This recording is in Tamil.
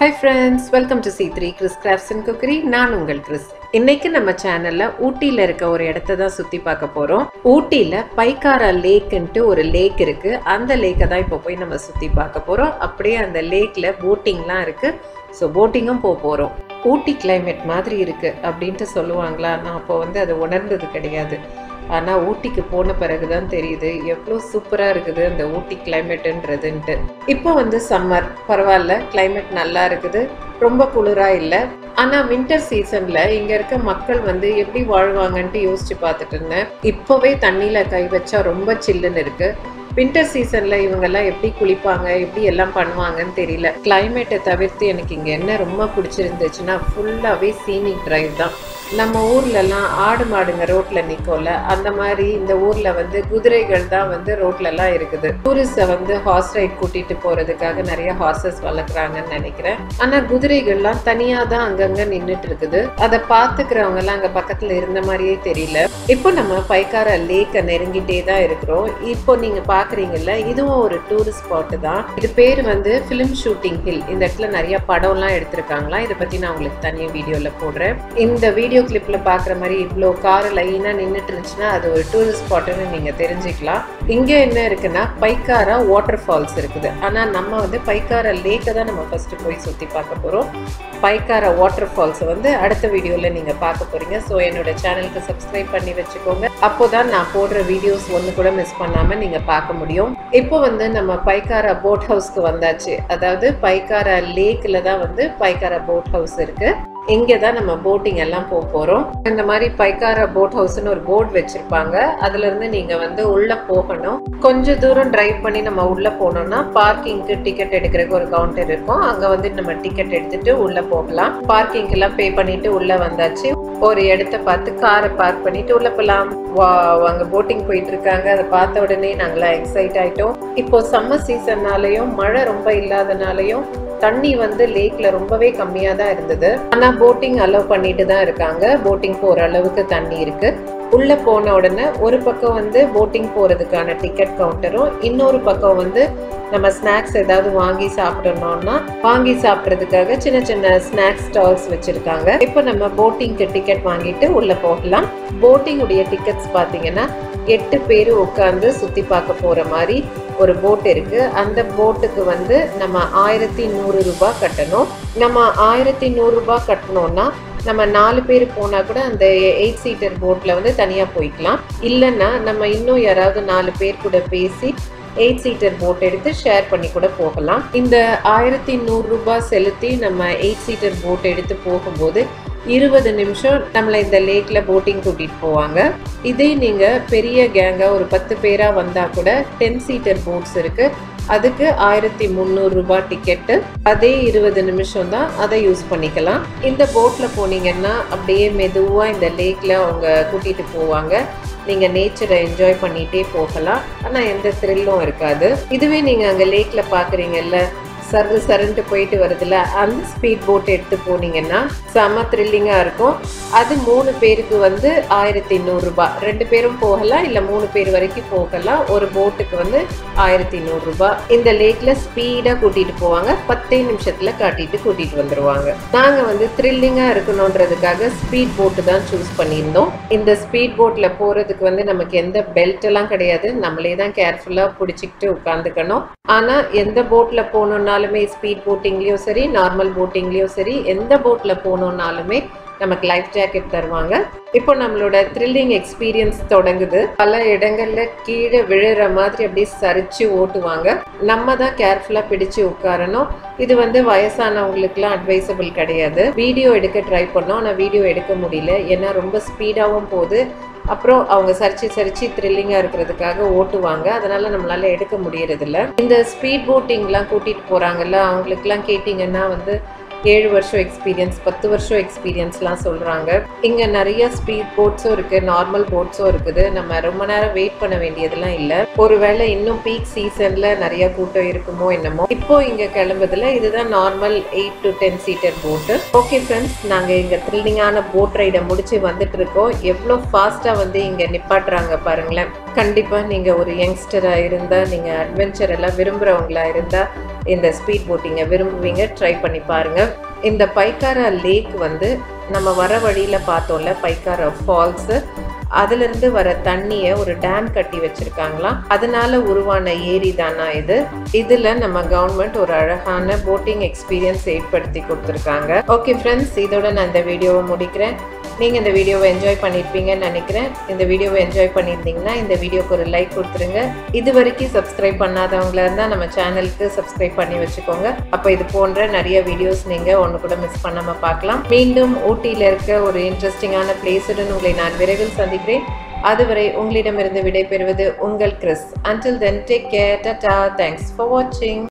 Hi friends, welcome to C3 Chris Crafts and Cookery. நான் உங்கள் கிறிஸ். இன்னைக்கு நம்ம சேனல்ல ஊட்டில இருக்க ஒரு இடத்தை தான் சுத்தி பார்க்க போறோம். ஊட்டில பைகாரா லேக்ன்ட்டு ஒரு லேக் இருக்கு. அந்த லேக்க தான் இப்போ போய் நம்ம சுத்தி பார்க்க போறோம். அப்படியே அந்த லேக்ல போட்டிங்லாம் இருக்கு. சோ போட்டிங்கும் போறோம். ஊட்டி climate மாதிரி இருக்கு அப்படினு சொல்லுவாங்களா? நான் அப்போ வந்து அது உணர்ந்தது கிடையாது. ஆனா ஊட்டிக்கு போன பிறகு தான் தெரியுது எவ்ளோ சூப்பரா இருக்குது அந்த ஊட்டி கிளைமேட்ன்றதுன்னு. இப்போ வந்து சம்மர் பரவாயில்ல, கிளைமேட் நல்லா இருக்குது, ரொம்ப குளிரா இல்லை. ஆனா வின்டர் சீசன்ல இங்க இருக்க மக்கள் வந்து எப்படி வாழ்வாங்கன்ட்டு யோசிச்சு பார்த்துட்டு இருந்தேன். இப்போவே தண்ணியில கை வச்சா ரொம்ப சில்லுன்னு இருக்கு. வின்டர் சீசன்ல இவங்கெல்லாம் எப்படி குளிப்பாங்க, எப்படி எல்லாம் பண்ணுவாங்கன்னு தெரியல. கிளைமேட்டை தவிர்த்து எனக்கு இங்க என்ன ரொம்ப பிடிச்சிருந்துச்சுன்னா ஃபுல்லாவே சீனிக் டிரைவ் தான். நம்ம ஊர்லலாம் ஆடு மாடுங்க ரோட்ல நிற்கோல, அந்த மாதிரி இந்த ஊர்ல வந்து குதிரைகள் தான் வந்து ரோட்லலாம் இருக்குது. டூரிஸ்ட வந்து ஹார்ஸ் ரைட் கூட்டிட்டு போறதுக்காக நிறைய ஹார்சஸ் வளர்க்குறாங்கன்னு நினைக்கிறேன். ஆனா குதிரைகள்லாம் தனியா தான் அங்கங்க நின்றுட்டு இருக்குது. அதை பார்த்துக்கிறவங்க எல்லாம் அங்க பக்கத்துல இருந்த மாதிரியே தெரியல. இப்போ நம்ம பைகாரா லேக்கை நெருங்கிட்டே தான் இருக்கிறோம். இப்போ நீங்க பாக்குறீங்கல்ல, இதுவும் ஒரு டூரிஸ்ட் ஸ்பாட்டு தான். இது பேர் வந்து பிலிம் ஷூட்டிங் ஹில். இந்த இடத்துல நிறைய படம்லாம் எடுத்திருக்காங்களாம். இதை பத்தி நான் உங்களுக்கு தனியாக வீடியோல போடுறேன். இந்த வீடியோ கிளிப்ல பாக்குற மாதிரி இவ்வளோ கார் லைனா நின்றுட்டு இருந்துச்சுன்னா அது ஒரு டூரிஸ்ட் ஸ்பாட்டுன்னு நீங்க தெரிஞ்சுக்கலாம். இங்க என்ன இருக்குன்னா பைகாரா வாட்டர் ஃபால்ஸ் இருக்குது. ஆனா நம்ம வந்து பைகாரா லேக்கை தான் நம்ம ஃபர்ஸ்ட் போய் சுத்தி பார்க்க போறோம். பைகாரா வாட்டர் ஃபால்ஸ் வந்து அடுத்த வீடியோல நீங்க பார்க்க போறீங்க. ஸோ என்னோட சேனலுக்கு சப்ஸ்கிரைப் பண்ணி வச்சுக்கோங்க. அப்போதான் நான் போடுற வீடியோஸ் ஒன்று கூட மிஸ் பண்ணாம நீங்க பார்க்க முடியும். இப்போ வந்து நம்ம பைகாரா போட் ஹவுஸ்க்கு வந்தாச்சு. அதாவது பைகாரா லேக்ல தான் வந்து பைகாரா போட் ஹவுஸ் இருக்கு. இங்கே தான் நம்ம போட்டிங் எல்லாம் போக போகிறோம். இந்த மாதிரி பைகாரா போட் ஹவுஸ்ன்னு ஒரு போர்டு வச்சுருப்பாங்க. அதுலேருந்து நீங்கள் வந்து உள்ளே போகணும். கொஞ்சம் தூரம் ட்ரைவ் பண்ணி நம்ம உள்ளே போனோம்னா பார்க்கிங்க்கு டிக்கெட் எடுக்கிறதுக்கு ஒரு கவுண்டர் இருக்கும். அங்கே வந்து நம்ம டிக்கெட் எடுத்துட்டு உள்ளே போகலாம். பார்க்கிங்கெல்லாம் பே பண்ணிட்டு உள்ளே வந்தாச்சு. ஒரு இடத்த பார்த்து காரை பார்க் பண்ணிட்டு உள்ளே போகலாம். அங்கே போட்டிங் போயிட்டு இருக்காங்க. அதை பார்த்த உடனே நாங்களாம் எக்ஸைட் ஆகிட்டோம். இப்போ சம்மர் சீசன்னாலேயும் மழை ரொம்ப இல்லாதனாலையும் தண்ணி வந்து லேக்ல ரொம்பவே கம்மியா தான் இருந்தது. ஆனா போட்டிங் அலோவ் பண்ணிட்டு தான் இருக்காங்க. போட்டிங் போற அளவுக்கு தண்ணி இருக்கு. உள்ள போன உடனே ஒரு பக்கம் வந்து போட்டிங் போறதுக்கான டிக்கெட் கவுண்டரும், இன்னொரு பக்கம் வந்து நம்ம ஸ்நாக்ஸ் ஏதாவது வாங்கி சாப்பிடணும்னா வாங்கி சாப்பிட்றதுக்காக சின்ன சின்ன ஸ்நாக்ஸ் ஸ்டால்ஸ் வச்சிருக்காங்க. இப்போ நம்ம போட்டிங்க்கு டிக்கெட் வாங்கிட்டு உள்ள போகலாம். போட்டிங் உடைய டிக்கெட்ஸ் பார்த்தீங்கன்னா 8 பேர் உட்காந்து சுற்றி பார்க்க போகிற மாதிரி ஒரு போட் இருக்கு. அந்த போட்டுக்கு வந்து நம்ம 1100 ரூபாய் கட்டணும். நம்ம 1100 ரூபாய் கட்டணும்னா நம்ம 4 பேர் போனா கூட அந்த 8 சீட்டர் போட்ல வந்து தனியா போய்க்கலாம். இல்லைன்னா நம்ம இன்னும் யாராவது 4 பேர் கூட பேசி 8 சீட்டர் போட் எடுத்து ஷேர் பண்ணி கூட போகலாம். இந்த 1100 ரூபாய் செலுத்தி நம்ம 8 சீட்டர் போட் எடுத்து போகும்போது 20 நிமிஷம் நம்மளை இந்த லேக்ல போட்டிங் கூட்டிட்டு போவாங்க. இதே நீங்க பெரிய கேங்கா ஒரு 10 பேரா வந்தா கூட 10 சீட்டர் போட்ஸ் இருக்கு. அதுக்கு 1300 ரூபாய் டிக்கெட்டு. அதே 20 நிமிஷம் தான், அதை யூஸ் பண்ணிக்கலாம். இந்த போட்ல போனீங்கன்னா அப்படியே மெதுவா இந்த லேக்ல அவங்க கூட்டிட்டு போவாங்க. நீங்கள் நேச்சரை என்ஜாய் பண்ணிகிட்டே போகலாம். ஆனால் எந்த த்ரில்லும் இருக்காது. இதுவே நீங்கள் அங்கே லேக்கில் பார்க்குறீங்கல்ல, சரு சருன்ட்டு போயிட்டு வருதுல, அந்த ஸ்பீட் போட் எடுத்து போனீங்கன்னா செம த்ரில்லிங்காக இருக்கும். அது 3 பேருக்கு வந்து 1100 ரூபாய். 2 பேரும் போகலாம், இல்லை 3 பேர் வரைக்கும் போகலாம். ஒரு போட்டுக்கு வந்து 1100 ரூபாய். இந்த லேக்கில் ஸ்பீடாக கூட்டிகிட்டு போவாங்க. 10 நிமிஷத்தில் காட்டிட்டு கூட்டிகிட்டு வந்துடுவாங்க. நாங்கள் வந்து த்ரில்லிங்காக இருக்கணுன்றதுக்காக ஸ்பீட் போட்டு தான் சூஸ் பண்ணியிருந்தோம். இந்த ஸ்பீட் போட்டில் போகிறதுக்கு வந்து நமக்கு எந்த பெல்ட்டெல்லாம் கிடையாது. நம்மளே தான் கேர்ஃபுல்லாக பிடிச்சிக்கிட்டு உட்காந்துக்கணும். ஆனால் எந்த போட்டில் போகணுன்னா ஸ்பீட் போட்டிங்லயும் சரி, நார்மல் போட்டிங்லயும் சரி, எந்த போட்ல போனோம்னாலுமே நமக்கு லைஃப் ஜாக்கெட் தருவாங்க. இப்போ நம்மளோட த்ரில்லிங் எக்ஸ்பீரியன்ஸ் தொடங்குது. பல இடங்கள்ல கீழே விழுற மாதிரி அப்படியே சரிச்சு ஓட்டுவாங்க. நம்ம தான் கேர்ஃபுல்லா பிடிச்சு உட்காரணும். இது வந்து வயசானவங்களுக்குலாம் அட்வைசபிள் கிடையாது. வீடியோ எடுக்க ட்ரை பண்ணோம், ஆனால் வீடியோ எடுக்க முடியல. ஏன்னா ரொம்ப ஸ்பீடாகவும் போகுது. அப்புறம் அவங்க சரிச்சு த்ரில்லிங்காக இருக்கிறதுக்காக ஓட்டுவாங்க. அதனால நம்மளால எடுக்க முடியறதில்ல. இந்த ஸ்பீட் போட்டிங்லாம் கூட்டிட்டு போறாங்கல்ல, அவங்களுக்குலாம் கேட்டிங்கன்னா வந்து 7 வருஷம் எக்ஸ்பீரியன்ஸ், 10 வருஷம் எக்ஸ்பீரியன்ஸ்லாம் சொல்கிறாங்க. இங்கே நிறைய ஸ்பீட் போட்ஸும் இருக்குது, நார்மல் போட்ஸும் இருக்குது. நம்ம ரொம்ப நேரம் வெயிட் பண்ண வேண்டியதெல்லாம் இல்லை. ஒருவேளை இன்னும் பீக் சீசனில் நிறைய கூட்டம் இருக்குமோ என்னமோ. இப்போ இங்கே கிளம்புதில் இதுதான் நார்மல் 8 to 10 சீட்டர் போட்டு. ஓகே ஃப்ரெண்ட்ஸ், நாங்கள் இங்கே த்ரில்லிங்கான போட் ரைடை முடிச்சு வந்துட்டுருக்கோம். எவ்வளோ ஃபாஸ்ட்டாக வந்து இங்கே நிப்பாட்டுறாங்க பாருங்களேன். கண்டிப்பாக நீங்கள் ஒரு யங்ஸ்டராக இருந்தால், நீங்கள் அட்வென்ச்சர் எல்லாம் விரும்புகிறவங்களாக இருந்தால் இந்த ஸ்பீட் போட்டிங்கை விரும்புவீங்க, ட்ரை பண்ணி பாருங்கள். இந்த பைக்காரா லேக் வந்து நம்ம வர வழியில் பார்த்தோம்ல பைக்காரா ஃபால்ஸு, அதிலிருந்து வர தண்ணியை ஒரு டேம் கட்டி வச்சுருக்காங்களாம், அதனால் உருவான ஏரி தானா இது. இதில் நம்ம கவர்மெண்ட் ஒரு அழகான போட்டிங் எக்ஸ்பீரியன்ஸ் ஏற்படுத்தி கொடுத்துருக்காங்க. ஓகே ஃப்ரெண்ட்ஸ், இதோட நான் இந்த வீடியோவை முடிக்கிறேன். நீங்கள் இந்த வீடியோவை என்ஜாய் பண்ணியிருப்பீங்கன்னு நினைக்கிறேன். இந்த வீடியோவை என்ஜாய் பண்ணியிருந்தீங்கன்னா இந்த வீடியோக்கு ஒரு லைக் கொடுத்துருங்க. இது வரைக்கும் சப்ஸ்கிரைப் பண்ணாதவங்களா இருந்தால் நம்ம சேனலுக்கு சப்ஸ்கிரைப் பண்ணி வச்சுக்கோங்க. அப்போ இது போன்ற நிறைய வீடியோஸ் நீங்கள் ஒன்று கூட மிஸ் பண்ணாமல் பார்க்கலாம். மீண்டும் ஊட்டியில் இருக்க ஒரு இன்ட்ரெஸ்டிங்கான பிளேஸுடன் உங்களை நான் விரைவில் சந்திக்கிறேன். அதுவரை உங்களிடமிருந்து விடை பெறுவது உங்கள் Chris. Until then, take care. Tata. Thanks for watching.